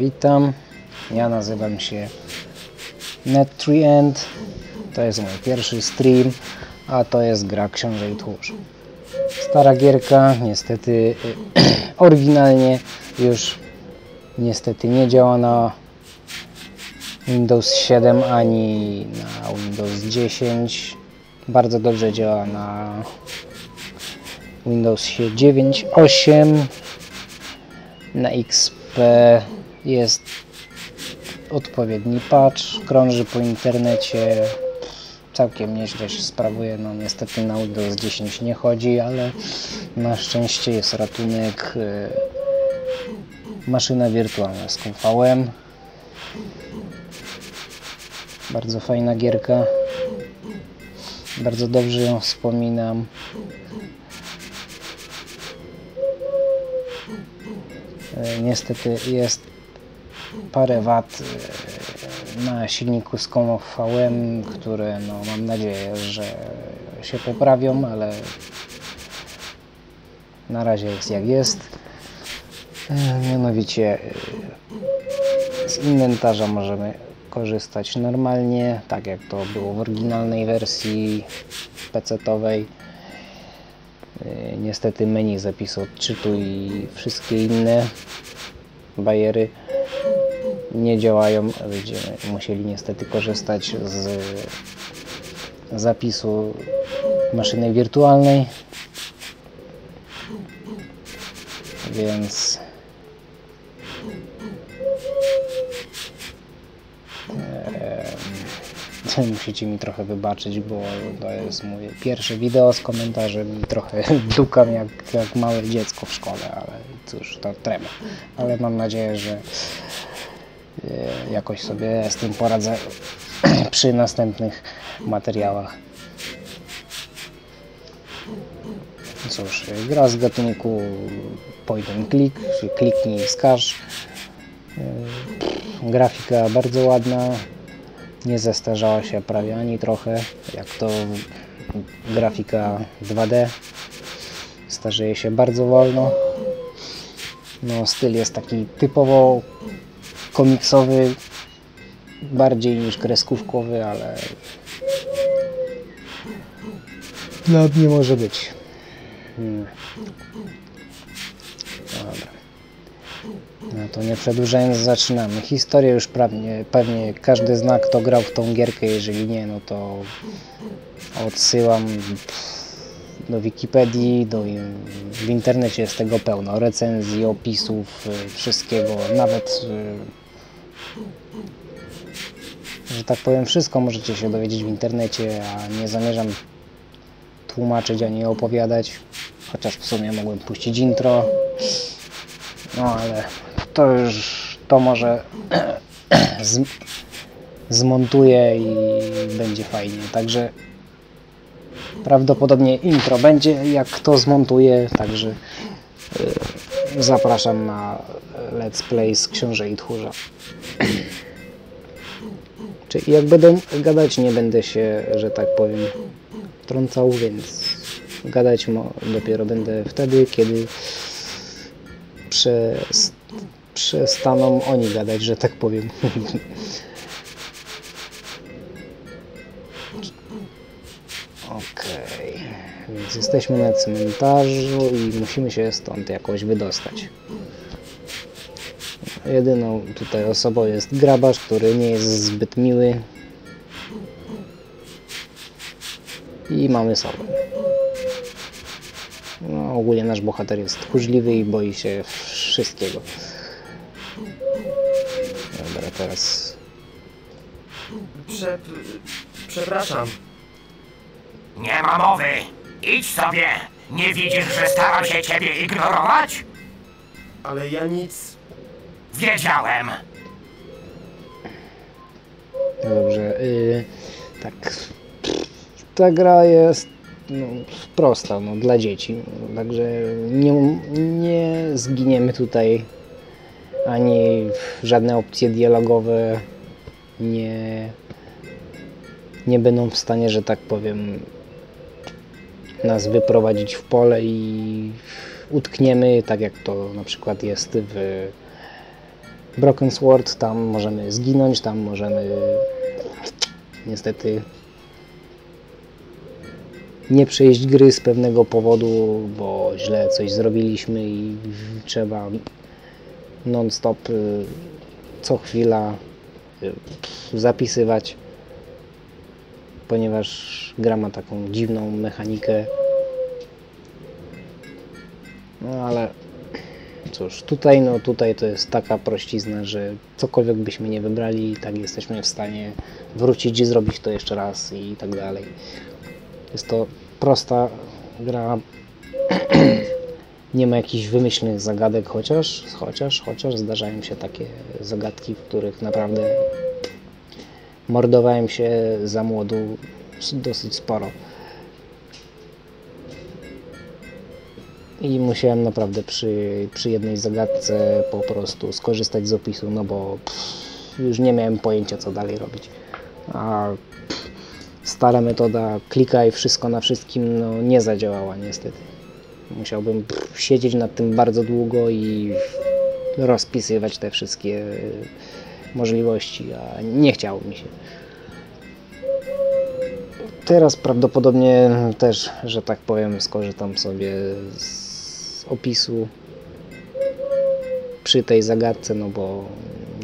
Witam, ja nazywam się Net3end, to jest mój pierwszy stream, a to jest gra Książę i Tchórz. Stara gierka, niestety oryginalnie już niestety nie działa na Windows 7 ani na Windows 10. Bardzo dobrze działa na Windows 9, 8, na XP jest odpowiedni patch, krąży po internecie, całkiem nieźle się sprawuje, no niestety na UDOS 10 nie chodzi, ale na szczęście jest ratunek, maszyna wirtualna z KVM. Bardzo fajna gierka, bardzo dobrze ją wspominam. Niestety jest parę wad na silniku z KVM, które no, mam nadzieję, że się poprawią, ale na razie jest jak jest. Mianowicie z inwentarza możemy korzystać normalnie, tak jak to było w oryginalnej wersji PC-towej. Niestety menu, zapis odczytu i wszystkie inne bajery nie działają. Będziemy musieli niestety korzystać z zapisu maszyny wirtualnej. Więc musicie mi trochę wybaczyć, bo to jest moje pierwsze wideo z komentarzem i trochę dukam jak małe dziecko w szkole, ale cóż, to trema. Ale mam nadzieję, że jakoś sobie z tym poradzę przy następnych materiałach. Cóż, gra z gatunku point and click, czyli kliknij i wskaż. Grafika bardzo ładna. Nie zestarzała się prawie ani trochę, jak to grafika 2D. Starzeje się bardzo wolno. No, styl jest taki typowo komiksowy, bardziej niż kreskówkowy, ale nad nie może być. Dobra. No to nie przedłużając, zaczynamy. Historię już pewnie każdy zna, kto grał w tą gierkę, jeżeli nie, no to odsyłam do Wikipedii, w internecie jest tego pełno, recenzji, opisów, wszystkiego, nawet, że tak powiem, wszystko możecie się dowiedzieć w internecie, a nie zamierzam tłumaczyć ani opowiadać, chociaż w sumie mogłem puścić intro. No ale to już to może zmontuję i będzie fajnie, także prawdopodobnie intro będzie, jak to zmontuję, także zapraszam na Let's Play z Książę i Tchórza. Czyli jak będę gadać, nie będę się, że tak powiem, trącał, więc gadać dopiero będę wtedy, kiedy przestaną oni gadać, że tak powiem. Okej, więc jesteśmy na cmentarzu i musimy się stąd jakoś wydostać. Jedyną tutaj osobą jest grabarz, który nie jest zbyt miły. I mamy sobę. No, ogólnie nasz bohater jest tchórzliwy i boi się wszystkiego. Dobra, teraz... Przepraszam. Nie ma mowy! Idź sobie! Nie widzisz, że staram się ciebie ignorować? Ale ja nic... Wiedziałem! Dobrze, tak... Ta gra jest... No, prosta, no, dla dzieci, także nie zginiemy tutaj, ani żadne opcje dialogowe nie będą w stanie, że tak powiem, nas wyprowadzić w pole i utkniemy, tak jak to na przykład jest w Broken Sword, tam możemy zginąć, tam możemy niestety nie przejść gry z pewnego powodu, bo źle coś zrobiliśmy i trzeba non-stop co chwila zapisywać, ponieważ gra ma taką dziwną mechanikę. No ale cóż, tutaj, no tutaj to jest taka prościzna, że cokolwiek byśmy nie wybrali, tak jesteśmy w stanie wrócić i zrobić to jeszcze raz i tak dalej. Jest to prosta gra, nie ma jakichś wymyślnych zagadek, chociaż zdarzają się takie zagadki, w których naprawdę mordowałem się za młodu dosyć sporo. I musiałem naprawdę przy jednej zagadce po prostu skorzystać z opisu, no bo już nie miałem pojęcia, co dalej robić. A stara metoda klikaj wszystko na wszystkim no, nie zadziałała niestety. Musiałbym siedzieć nad tym bardzo długo i rozpisywać te wszystkie możliwości, a nie chciało mi się. Teraz prawdopodobnie też, że tak powiem, skorzystam sobie z opisu przy tej zagadce, no bo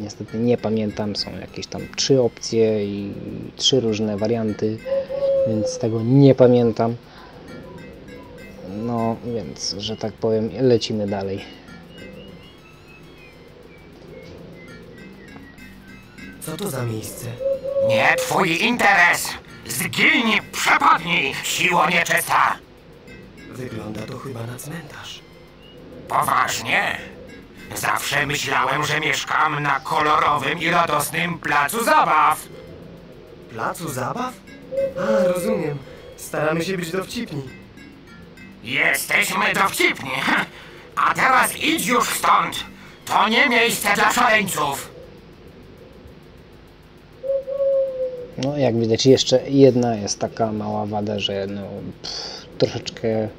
niestety nie pamiętam, są jakieś tam 3 opcje i 3 różne warianty, więc tego nie pamiętam. No więc, że tak powiem, lecimy dalej. Co to za miejsce? Nie twój interes! Zginij, przepadnij, siło nieczysta! Wygląda to chyba na cmentarz. Poważnie? Zawsze myślałem, że mieszkam na kolorowym i radosnym placu zabaw. Placu zabaw? A, rozumiem. Staramy się być dowcipni. Jesteśmy dowcipni! A teraz idź już stąd! To nie miejsce dla szaleńców! No, jak widać, jeszcze jedna jest taka mała wada, że no, troszeczkę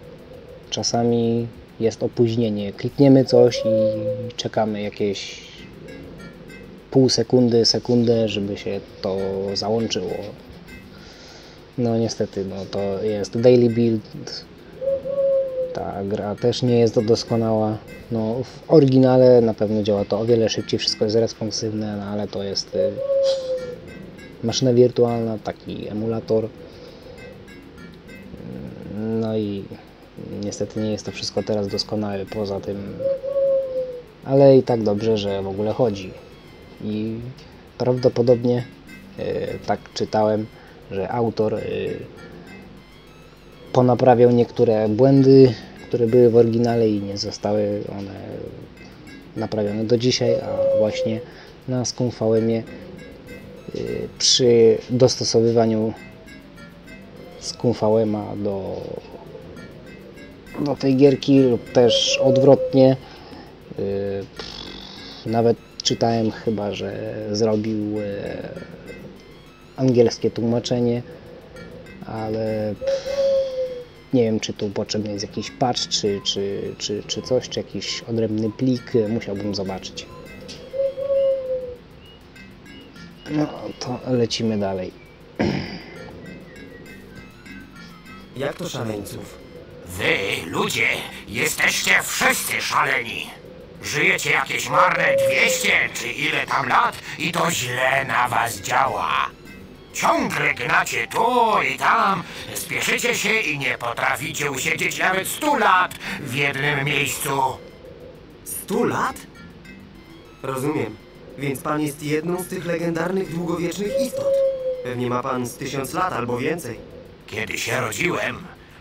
czasami jest opóźnienie. Klikniemy coś i czekamy jakieś pół sekundy, sekundę, żeby się to załączyło. No niestety, no, to jest daily build. Ta gra też nie jest doskonała. No, w oryginale na pewno działa to o wiele szybciej, wszystko jest responsywne, no, ale to jest... maszyna wirtualna, taki emulator. No i niestety nie jest to wszystko teraz doskonałe poza tym, ale i tak dobrze, że w ogóle chodzi. I prawdopodobnie tak czytałem, że autor ponaprawiał niektóre błędy, które były w oryginale i nie zostały one naprawione do dzisiaj, a właśnie na ScummVM-ie przy dostosowywaniu ScummVM-a do tej gierki lub też odwrotnie. Nawet czytałem chyba, że zrobił angielskie tłumaczenie, ale nie wiem, czy tu potrzebny jest jakiś patch, czy coś, czy jakiś odrębny plik, musiałbym zobaczyć. No, to lecimy dalej. Jak to szaleńców? Wy, ludzie, jesteście wszyscy szaleni. Żyjecie jakieś marne 200 czy ile tam lat i to źle na was działa. Ciągle gnacie tu i tam, spieszycie się i nie potraficie usiedzieć nawet 100 lat w jednym miejscu. 100 lat? Rozumiem. Więc pan jest jedną z tych legendarnych, długowiecznych istot. Pewnie ma pan z 1000 lat albo więcej. Kiedy się rodziłem,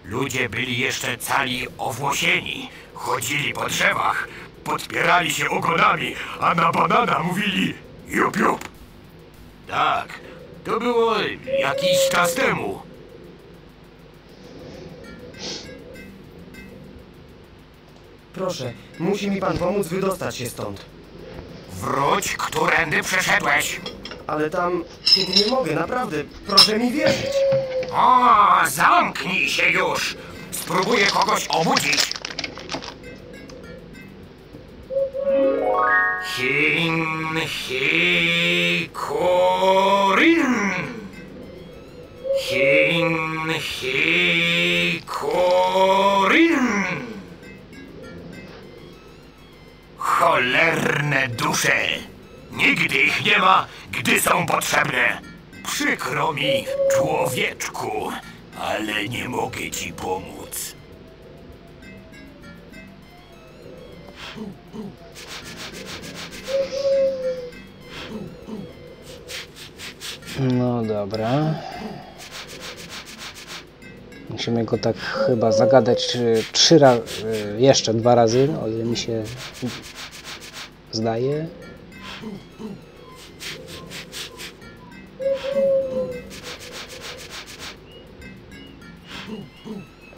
ludzie byli jeszcze cali owłosieni. Chodzili po drzewach, podpierali się ogonami, a na banana mówili jup jup. Tak, to było jakiś czas temu. Proszę, musi mi pan pomóc wydostać się stąd. Wróć, którędy przeszedłeś! Ale tam... nie mogę, naprawdę. Proszę mi wierzyć. O, zamknij się już! Spróbuję kogoś obudzić. Ching. Hin-hi-korin. Cholerne dusze! Nigdy ich nie ma, gdy są potrzebne! Przykro mi, człowieczku, ale nie mogę ci pomóc. No dobra. Musimy go tak chyba zagadać trzy razy, jeszcze dwa razy, o ile mi się zdaje.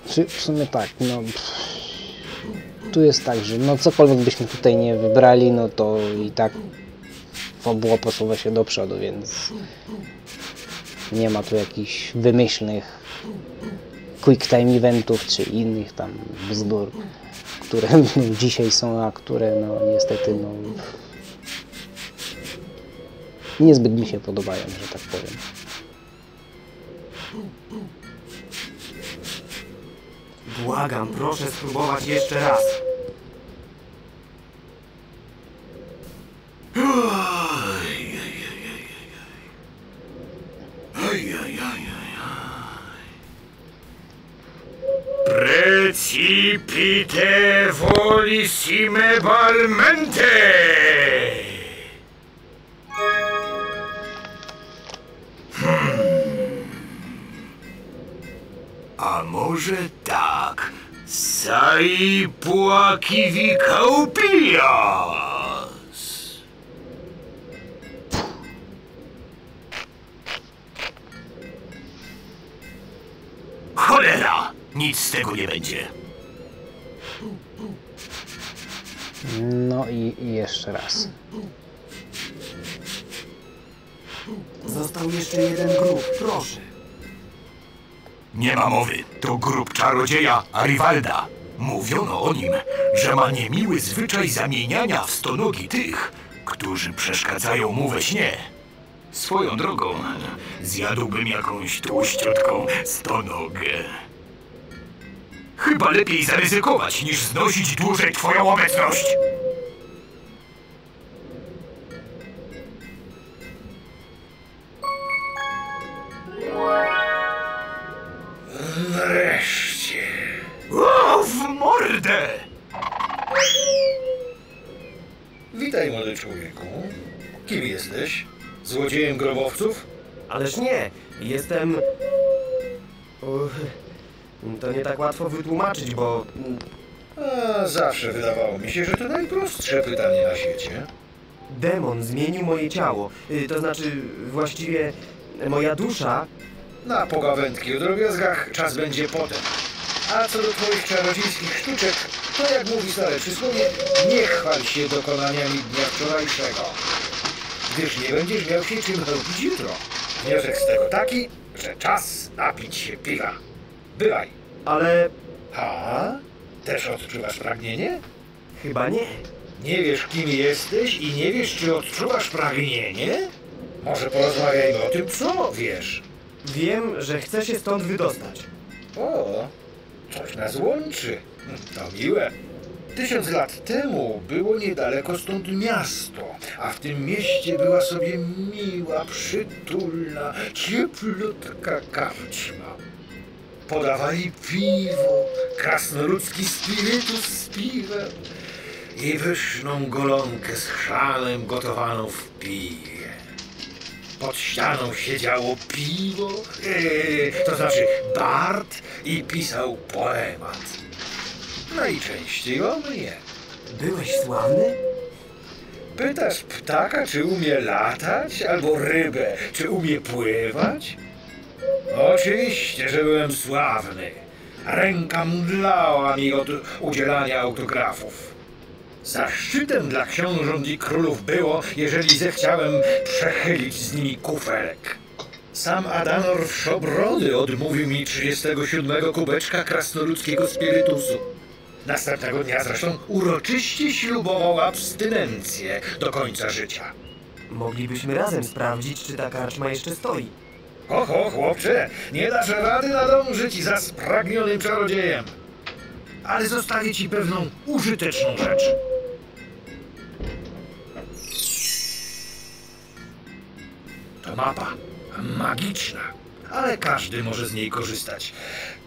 Czy w sumie tak, no... Tu jest tak, że no cokolwiek byśmy tutaj nie wybrali, no to i tak fabuła posuwa się do przodu, więc nie ma tu jakichś wymyślnych quick time eventów czy innych tam bzdur, które no, dzisiaj są, a które no niestety no niezbyt mi się podobają, że tak powiem. Błagam, proszę spróbować jeszcze raz. Precipite volissime balmente! A może tak... Sai płakiwi kaupias! Cholera! Nic z tego nie będzie. No i jeszcze raz. Został jeszcze jeden grób, proszę. Nie ma mowy. To grób czarodzieja Arivalda. Mówiono o nim, że ma niemiły zwyczaj zamieniania w stonogi tych, którzy przeszkadzają mu we śnie. Swoją drogą zjadłbym jakąś tłuściutką stonogę. Chyba lepiej zaryzykować, niż znosić dłużej twoją obecność. Wreszcie... O, w mordę! Witaj, młody człowieku. Kim jesteś? Złodziejem grobowców? Ależ nie, jestem... To nie tak łatwo wytłumaczyć, bo... zawsze wydawało mi się, że to najprostsze pytanie na świecie. Demon zmienił moje ciało. To znaczy, właściwie moja dusza... Na pogawędki o drobiazgach czas będzie potem. A co do twoich czarodziejskich sztuczek, to jak mówi stare przysłowie, nie chwal się dokonaniami dnia wczorajszego. Gdyż nie będziesz miał się czym robić jutro. Wniosek z tego taki, że czas napić się piwa. Bywaj. Ale... Ha? Też odczuwasz pragnienie? Chyba nie. Nie wiesz, kim jesteś i nie wiesz, czy odczuwasz pragnienie? Może porozmawiajmy o tym, co wiesz. Wiem, że chcę się stąd wydostać. O, coś nas łączy. To miłe. 1000 lat temu było niedaleko stąd miasto, a w tym mieście była sobie miła, przytulna, cieplutka karczma. Podawali piwo, krasnoludzki spirytus z piwem i pyszną golonkę z chrzanem gotowaną w piwie. Pod ścianą siedziało piwo, to znaczy bard i pisał poemat. Najczęściej o mnie. Byłeś sławny? Pytasz ptaka, czy umie latać, albo rybę, czy umie pływać? Oczywiście, że byłem sławny. Ręka mdlała mi od udzielania autografów. Zaszczytem dla książąt i królów było, jeżeli zechciałem przechylić z nimi kufelek. Sam Adanor w Szobrody odmówił mi 37 kubeczka krasnoludzkiego spirytusu. Następnego dnia zresztą uroczyście ślubował abstynencję do końca życia. Moglibyśmy razem sprawdzić, czy ta karczma jeszcze stoi. Oho, chłopcze, nie dasz rady nadążyć za spragnionym czarodziejem. Ale zostawię ci pewną użyteczną rzecz. To mapa. Magiczna. Ale każdy może z niej korzystać.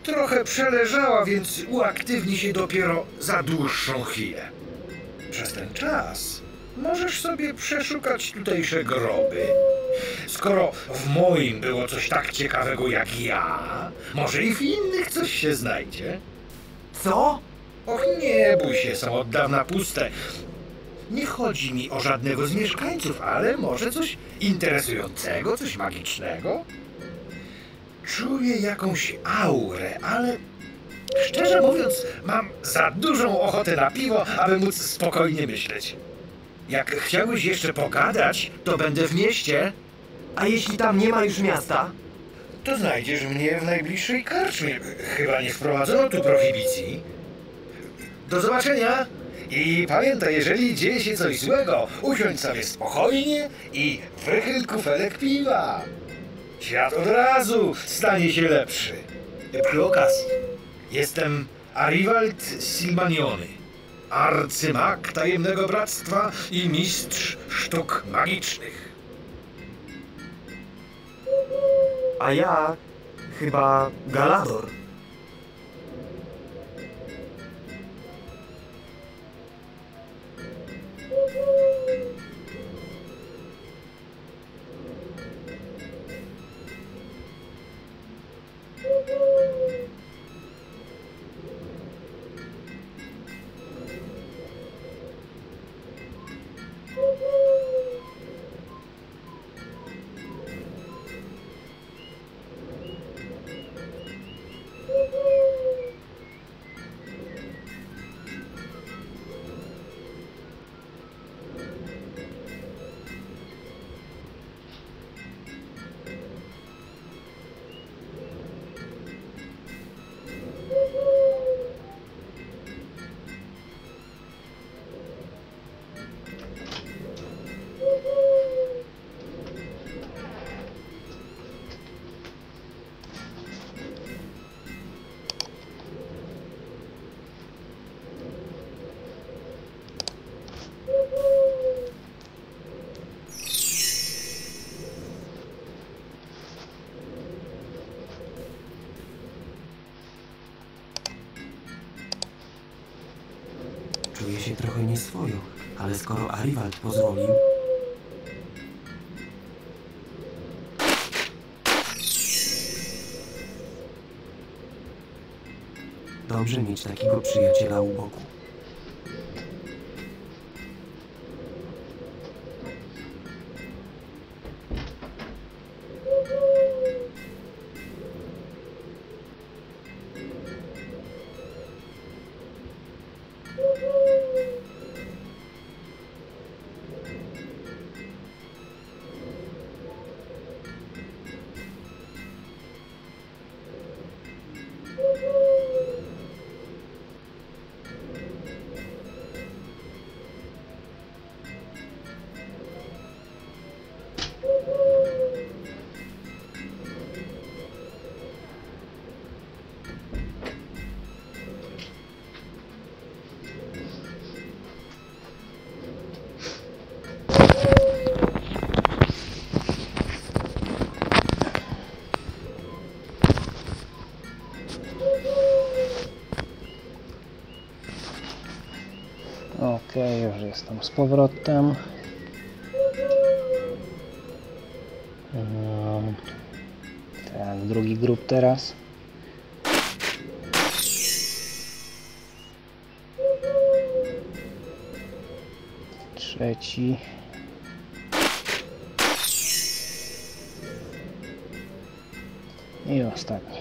Trochę przeleżała, więc uaktywni się dopiero za dłuższą chwilę. Przez ten czas możesz sobie przeszukać tutejsze groby. Skoro w moim było coś tak ciekawego jak ja, może i w innych coś się znajdzie. Co? Och, nie bój się, są od dawna puste. Nie chodzi mi o żadnego z mieszkańców, ale może coś interesującego, coś magicznego? Czuję jakąś aurę, ale szczerze mówiąc, mam za dużą ochotę na piwo, aby móc spokojnie myśleć. Jak chciałbyś jeszcze pogadać, to będę w mieście. A jeśli tam nie ma już miasta? To znajdziesz mnie w najbliższej karczmie. Chyba nie wprowadzono tu prohibicji. Do zobaczenia! I pamiętaj, jeżeli dzieje się coś złego, usiądź sobie spokojnie i wychyl kufelek piwa. Świat od razu stanie się lepszy. Przy okazji, jestem Arivald Silmaniony, arcymag Tajemnego Bractwa i mistrz sztuk magicznych. A ja chyba Galador. Czuję się trochę nieswojo, ale skoro Arivald pozwolił... Dobrze mieć takiego przyjaciela u boku. Już jestem z powrotem. Tak, drugi grób teraz. Trzeci. I ostatni.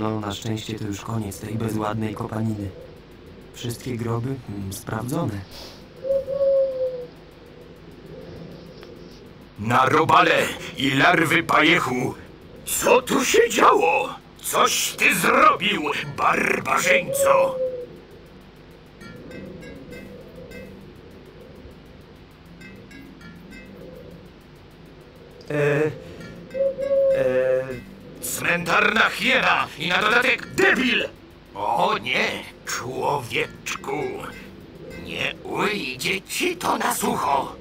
No, na szczęście to już koniec tej bezładnej kopaniny. Wszystkie groby sprawdzone. Na robale i larwy pajechu Co tu się działo? Coś ty zrobił, barbarzyńco! Cmentarna hiena i na dodatek debil! O nie, człowieczku! Nie ujdzie ci to na sucho!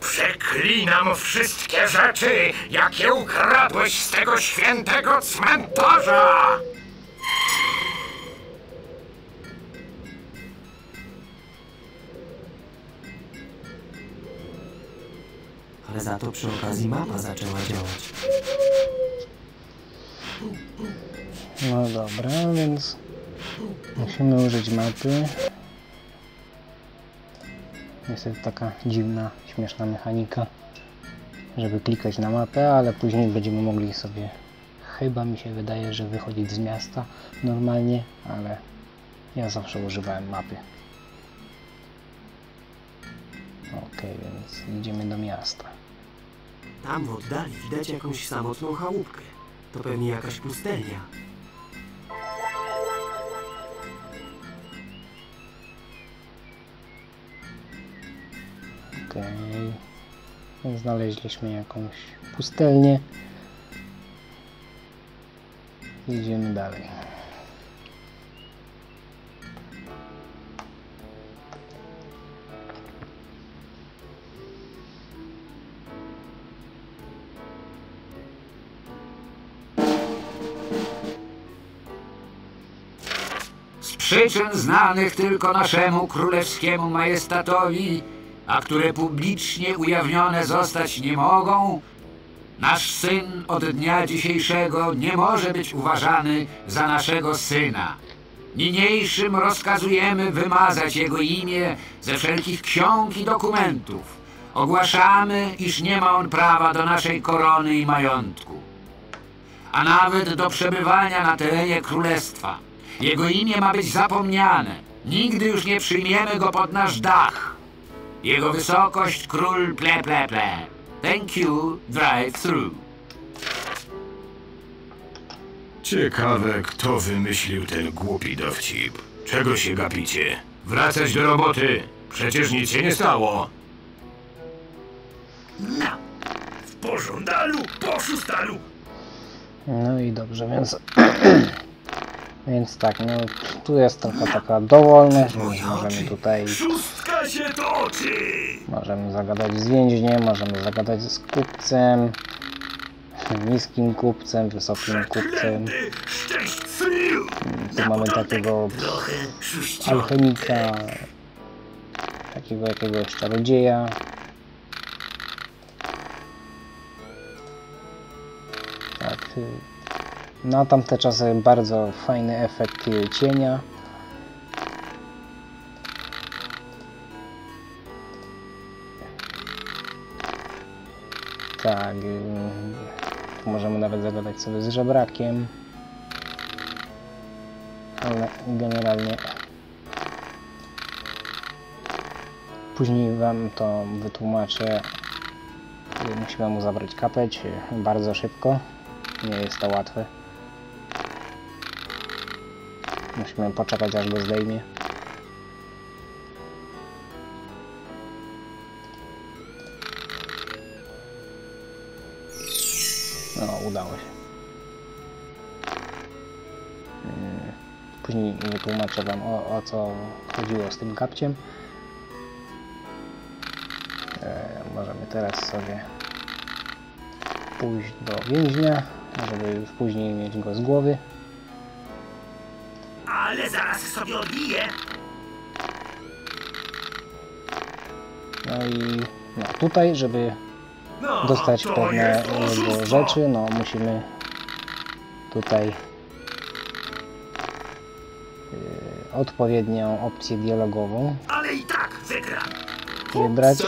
Przeklinam wszystkie rzeczy, jakie ukradłeś z tego świętego cmentarza! Ale za to przy okazji mapa zaczęła działać. No dobra, więc musimy użyć mapy. Jest to taka dziwna, śmieszna mechanika, żeby klikać na mapę, ale później będziemy mogli sobie, chyba mi się wydaje, że wychodzić z miasta normalnie, ale ja zawsze używałem mapy. Ok, więc idziemy do miasta. Tam w oddali widać jakąś samotną chałupkę. To pewnie jakaś pustelnia. Okej. Znaleźliśmy jakąś pustelnię. Idziemy dalej. Z przyczyn znanych tylko naszemu królewskiemu majestatowi, a które publicznie ujawnione zostać nie mogą, nasz syn od dnia dzisiejszego nie może być uważany za naszego syna. Niniejszym rozkazujemy wymazać jego imię ze wszelkich ksiąg i dokumentów. Ogłaszamy, iż nie ma on prawa do naszej korony i majątku, a nawet do przebywania na terenie królestwa. Jego imię ma być zapomniane. Nigdy już nie przyjmiemy go pod nasz dach. Jego wysokość król ple ple ple. Thank you, drive-thru. Ciekawe, kto wymyślił ten głupi dowcip. Czego się gapicie? Wracać do roboty. Przecież nic się nie stało. Na. W pożądalu, po szóstalu. No i dobrze, więc... Więc tak, no tu jest trochę taka dowolność, możemy tutaj... Szóstka się toczy! Możemy zagadać z więźniem, możemy zagadać z kupcem, niskim kupcem, wysokim kupcem. Tu mamy takiego alchemika, takiego jakiegoś czarodzieja. Tak. Na tamte czasy bardzo fajny efekt cienia. Tak, tu możemy nawet zagadać sobie z żebrakiem. Ale generalnie... Później wam to wytłumaczę. Musimy mu zabrać kapeć bardzo szybko. Nie jest to łatwe. Musimy poczekać, aż go zdejmie. No, udało się. Później wytłumaczę wam o co chodziło z tym kapciem. Możemy teraz sobie pójść do więźnia, żeby już później mieć go z głowy. Ale zaraz sobie odbiję. No i no tutaj, żeby dostać pewne rzeczy, no musimy tutaj odpowiednią opcję dialogową. Ale i tak wygra. Wybrać.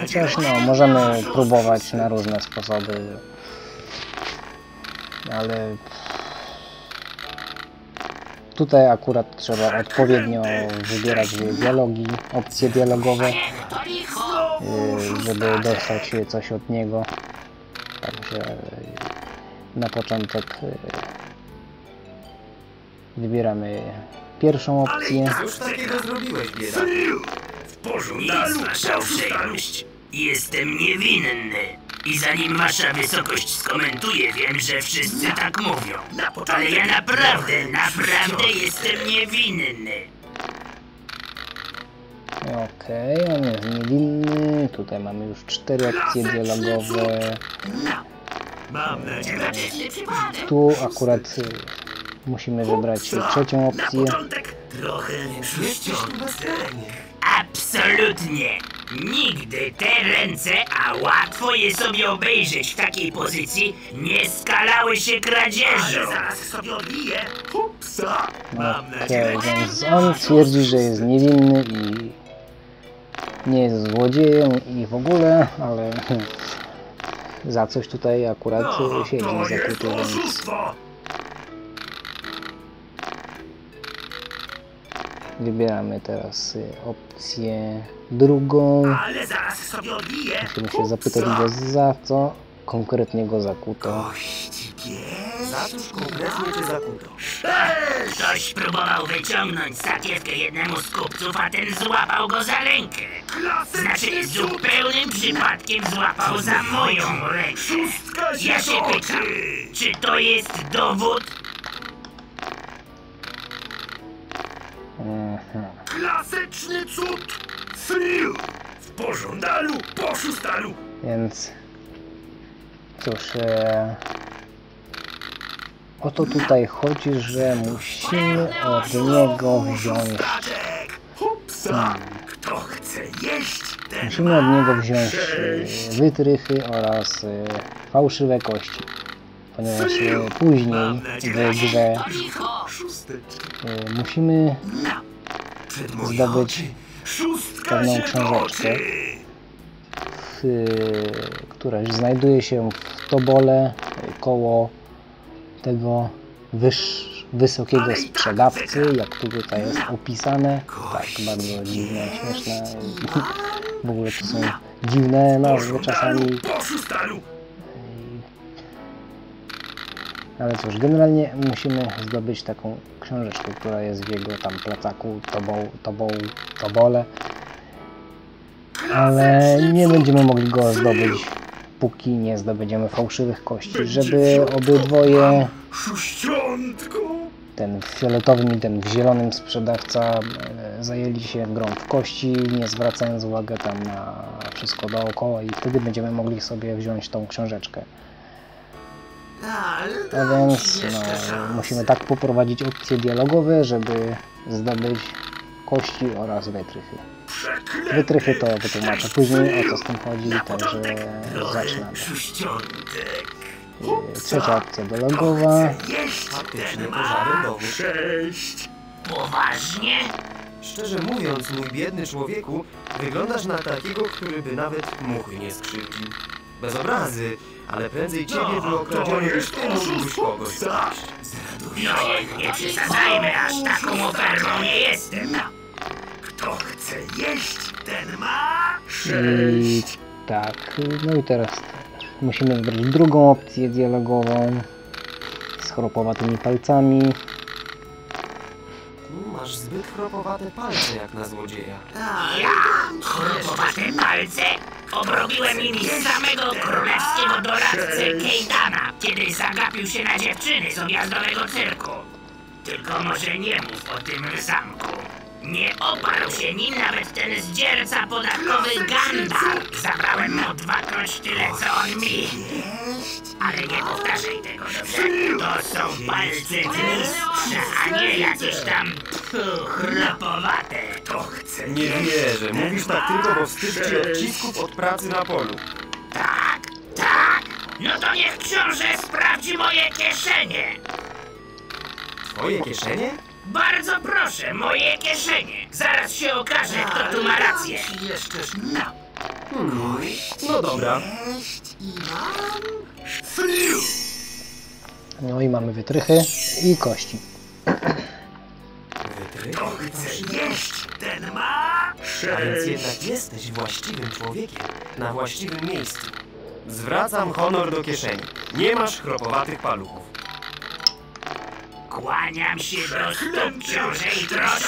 Chociaż no, możemy próbować na różne sposoby, ale... Tutaj akurat trzeba odpowiednio wybierać dialogi, opcje dialogowe, żeby dostać coś od niego. Także Na początek wybieramy pierwszą opcję. Ale już takiego zrobiłeś, bieda. W porządku. Jestem niewinny. I zanim wasza wysokość skomentuje, wiem, że wszyscy tak mówią. Ale ja naprawdę jestem niewinny. Okej, on jest niewinny. Tutaj mamy już 4 opcje dialogowe. Tu akurat musimy wybrać trzecią opcję. Absolutnie! Nigdy te ręce, a łatwo je sobie obejrzeć w takiej pozycji, nie skalały się kradzieżą. Okej, więc on twierdzi, że jest niewinny i nie jest złodziejem i w ogóle, ale za coś tutaj akurat siedzi zakuty, więc... Wybieramy teraz opcję drugą. Ale zaraz sobie odbiję. Musimy się zapytać go, za co konkretnie go zakuto. Za cóż konkretnie cię zakuto? Ktoś próbował wyciągnąć sakiewkę jednemu z kupców, a ten złapał go za rękę. Znaczy zupełnym przypadkiem złapał za moją rękę. Ja się pytam, czy to jest dowód? Klasyczny cud! Thrill! W pożądalu, po szóstalu! Więc... Cóż... O to tutaj chodzi, że musimy od niego wziąć... Kto chce jeść, ten musimy od niego wziąć wytrychy oraz fałszywe kości. Ponieważ później w grze musimy zdobyć pewną książeczkę, która znajduje się w tobole koło tego wysokiego sprzedawcy, jak tu tutaj jest opisane. Tak, bardzo dziwne, śmieszne. W ogóle to są dziwne nazwy czasami. Ale cóż, generalnie musimy zdobyć taką książeczkę, która jest w jego tam plecaku, tobole. Ale nie będziemy mogli go zdobyć, póki nie zdobędziemy fałszywych kości, żeby obydwoje, ten w fioletowym i ten w zielonym sprzedawca, zajęli się grą w kości, nie zwracając uwagi tam na wszystko dookoła i wtedy będziemy mogli sobie wziąć tą książeczkę. A więc musimy tak poprowadzić opcje dialogowe, żeby zdobyć kości oraz wytrychy. Wytrychy to wytłumaczę później, o co z tym chodzi, także zaczynamy. Trzecia opcja dialogowa. Poważnie? Szczerze mówiąc, mój biedny człowieku, wyglądasz na takiego, który by nawet muchy nie skrzywdził. Bez obrazy, ale prędzej ciebie było okradziony niż ty mógłbyś kogoś zabrać. No nie przesadzajmy, aż taką ofertą nie jestem. Kto chce jeść, ten ma sześć. Tak, no i teraz musimy wybrać drugą opcję dialogową z chropowatymi palcami. Masz zbyt chropowate palce jak na złodzieja. Ja? Chropowate palce? Obrobiłem nimi samego królewskiego doradcę Kejtana, kiedy zagapił się na dziewczyny z objazdowego cyrku. Tylko może nie mów o tym rysanku. Nie oparł się nim nawet ten zdzierca podatkowy Ganda. Zabrałem mu 2 kroć tyle, co on mi. Ale nie powtarzaj tego, dobrze? To są palce mistrza, a nie jakieś tam chropowate. Kto chce? Nie wierzę, mówisz tak tylko, bo wstyd ci odcisków od pracy na polu. Tak, tak. No to niech książę sprawdzi moje kieszenie. Twoje kieszenie? Bardzo proszę, moje kieszenie! Zaraz się okaże, kto tu ma rację! No dobra. No i mamy wytrychy i kości. Kto chce jeść, ten ma! A więc jednak jesteś właściwym człowiekiem, na właściwym miejscu. Zwracam honor do kieszeni. Nie masz chropowatych paluchów. Kłaniam się do stóp książę i trosz.